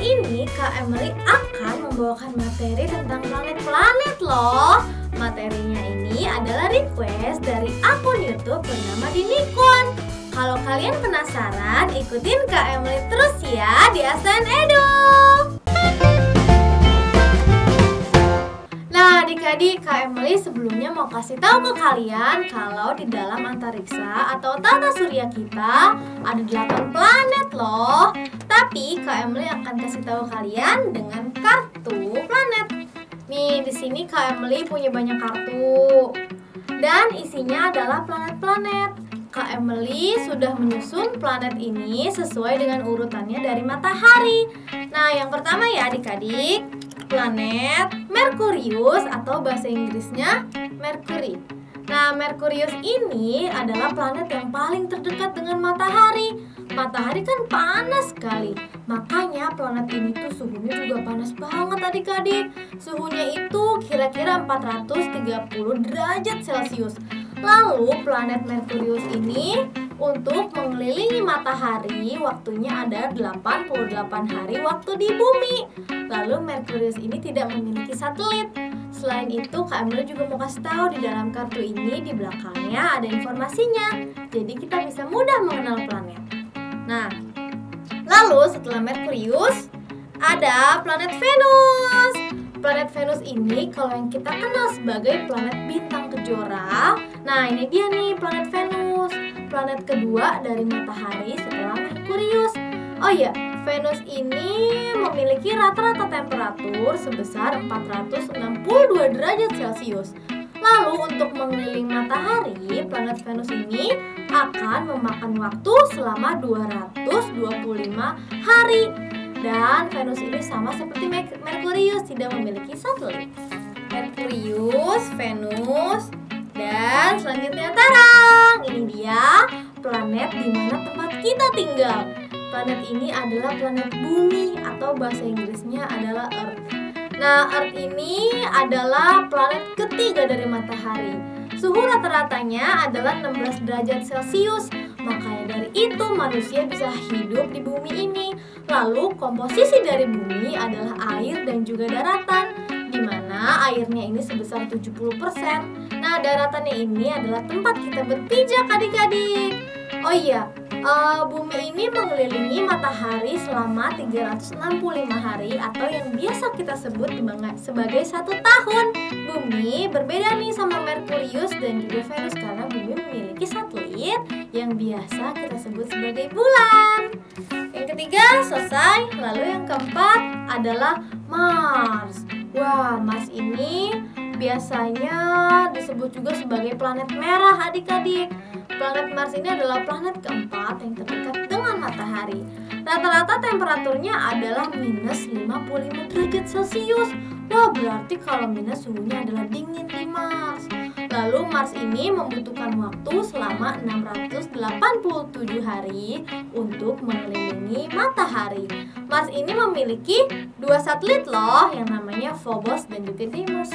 Kali ini Ka Emily akan membawakan materi tentang planet-planet loh. Materinya ini adalah request dari akun YouTube bernama Dinikon. Kalau kalian penasaran, ikutin Ka Emily terus ya di Asta And Edu. Nah adik-adik, Ka Emily sebelumnya mau kasih tahu ke kalian kalau di dalam antariksa atau tata surya kita ada 8 planet loh. Tapi Ka Emily akan kasih tahu kalian dengan kartu planet. Nih di sini Ka Emily punya banyak kartu dan isinya adalah planet-planet. Ka Emily sudah menyusun planet ini sesuai dengan urutannya dari matahari. Nah, yang pertama ya adik-adik, planet Merkurius atau bahasa Inggrisnya Mercury. Nah, Merkurius ini adalah planet yang paling terdekat dengan matahari. Matahari kan panas sekali, makanya planet ini tuh suhunya juga panas banget adik-adik. Suhunya itu kira-kira 430 derajat Celcius. Lalu planet Merkurius ini untuk mengelilingi matahari waktunya ada 88 hari waktu di bumi. Lalu Merkurius ini tidak memiliki satelit. Selain itu Ka Emily juga mau kasih tahu di dalam kartu ini di belakangnya ada informasinya. Jadi kita bisa mudah mengenal planet. Nah, lalu setelah Merkurius ada planet Venus. Planet Venus ini kalau yang kita kenal sebagai planet bintang kejora. Nah ini dia nih planet Venus, planet kedua dari matahari setelah Merkurius. Oh iya, Venus ini memiliki rata-rata temperatur sebesar 462 derajat Celcius. Lalu untuk mengelilingi matahari, planet Venus ini akan memakan waktu selama 225 hari. Dan Venus ini sama seperti Merkurius, tidak memiliki satelit. Merkurius, Venus, dan selanjutnya tarang! Ini dia planet di mana tempat kita tinggal. Planet ini adalah planet bumi atau bahasa Inggrisnya adalah Earth. Nah, Earth ini adalah planet ketiga dari matahari. Suhu rata-ratanya adalah 16 derajat Celcius. Makanya dari itu manusia bisa hidup di bumi ini. Lalu komposisi dari bumi adalah air dan juga daratan, dimana airnya ini sebesar 70%. Nah daratannya ini adalah tempat kita berpijak adik-adik. Oh iya, bumi ini mengelilingi matahari selama 365 hari atau yang biasa kita sebut sebagai 1 tahun. Bumi berbeda nih sama Merkurius dan juga Venus karena bumi memiliki satelit yang biasa kita sebut sebagai bulan. Yang ketiga selesai, lalu yang keempat adalah Mars. Wah, Mars ini biasanya disebut juga sebagai planet merah adik-adik. Planet Mars ini adalah planet keempat yang terdekat dengan matahari. Rata-rata temperaturnya adalah -55 derajat Celcius. Wah, berarti kalau minus suhunya adalah dingin di Mars. Lalu Mars ini membutuhkan waktu selama 687 hari untuk mengelilingi matahari. Mars ini memiliki 2 satelit loh yang namanya Phobos dan juga Deimos.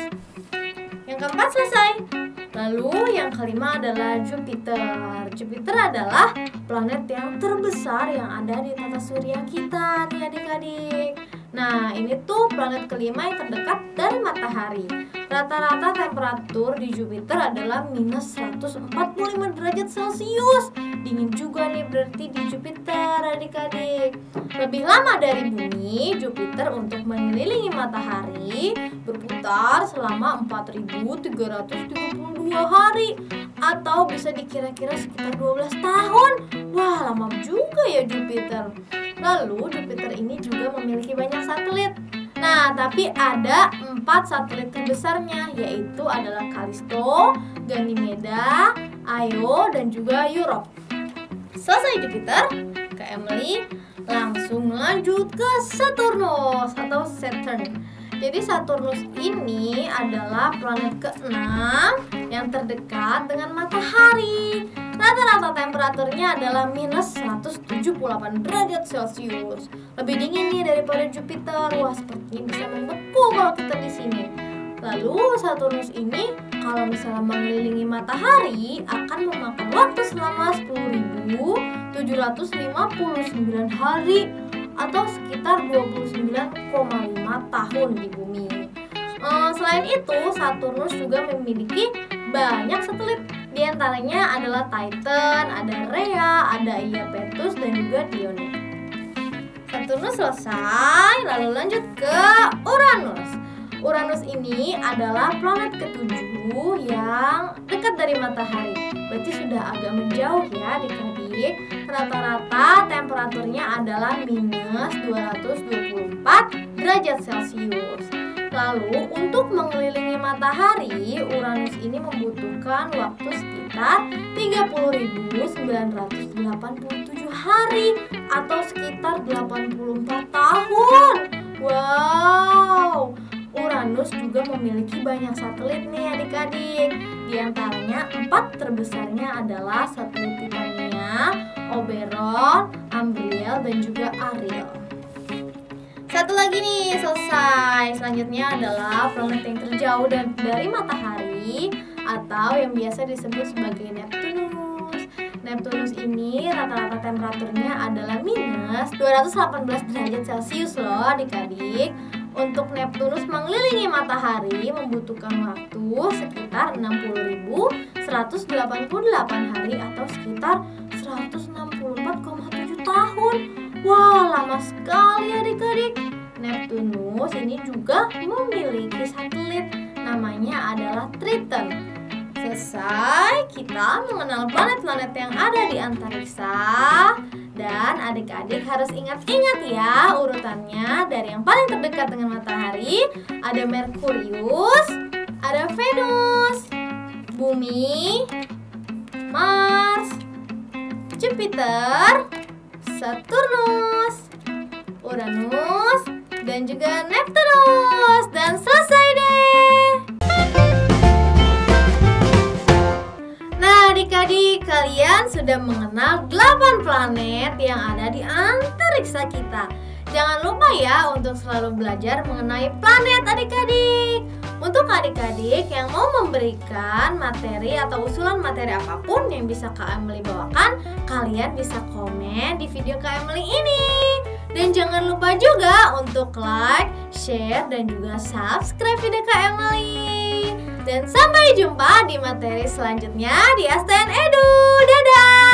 Yang keempat selesai. Lalu yang kelima adalah Jupiter. Jupiter adalah planet yang terbesar yang ada di tata surya kita nih adik-adik. Nah ini tuh planet kelima yang terdekat dari matahari. Rata-rata temperatur di Jupiter adalah -145 derajat Celcius. Dingin juga nih berarti di Jupiter adik-adik. Lebih lama dari bumi, Jupiter untuk mengelilingi matahari berputar selama 4.332 hari atau bisa dikira-kira sekitar 12 tahun. Wah lama juga ya Jupiter. Lalu Jupiter ini juga memiliki banyak satelit. Nah, tapi ada 4 satelit terbesarnya, yaitu adalah Callisto, Ganymede, Io, dan juga Europa. Selesai Jupiter, Ka Emily langsung lanjut ke Saturnus atau Saturn. Jadi Saturnus ini adalah planet ke-6 yang terdekat dengan matahari. Rata-rata temperaturnya adalah -178 derajat Celcius. Lebih dingin nih daripada Jupiter. Wah, sepertinya bisa membeku kalau kita di sini. Lalu Saturnus ini kalau misalnya mengelilingi matahari akan memakan waktu selama 10.759 hari atau sekitar 29,5 tahun di bumi. Selain itu, Saturnus juga memiliki banyak satelit. Di antaranya adalah Titan, ada Rhea, ada Iapetus, dan juga Dione. Saturnus selesai, lalu lanjut ke Uranus. Uranus ini adalah planet ketujuh yang dekat dari matahari. Berarti sudah agak menjauh ya adik-adik. Rata-rata temperaturnya adalah minus 224 derajat Celcius. Lalu, untuk mengelilingi matahari, Uranus ini membutuhkan waktu sekitar 30.987 hari atau sekitar 84 tahun. Wow! Uranus juga memiliki banyak satelit nih adik-adik. Di antaranya 4 terbesarnya adalah satelit Titania, Oberon, Umbriel, dan juga Ariel. Satu lagi nih, selesai. Selanjutnya adalah planet yang terjauh dari matahari atau yang biasa disebut sebagai Neptunus. Neptunus ini rata-rata temperaturnya adalah minus 218 derajat Celcius loh adik-adik. Untuk Neptunus mengelilingi matahari membutuhkan waktu sekitar 60.188 hari atau sekitar 164,7 tahun. Wah, lama sekali adik-adik. Neptunus ini juga memiliki satelit, namanya adalah Triton. Selesai, kita mengenal planet-planet yang ada di antariksa. Dan adik-adik harus ingat-ingat ya urutannya dari yang paling terdekat dengan matahari. Ada Merkurius, ada Venus, Bumi, Mars, Jupiter, Saturnus, Uranus, dan juga Neptunus. Dan selesai deh. Nah adik-adik, kalian sudah mengenal 8 planet yang ada di antariksa kita. Jangan lupa ya untuk selalu belajar mengenai planet adik-adik. Untuk adik-adik yang mau memberikan materi atau usulan materi apapun yang bisa Ka Emily bawakan, kalian bisa komen di video Ka Emily ini. Dan jangan lupa juga untuk like, share, dan juga subscribe video Ka Emily. Dan sampai jumpa di materi selanjutnya di Asta And Edu. Dadah!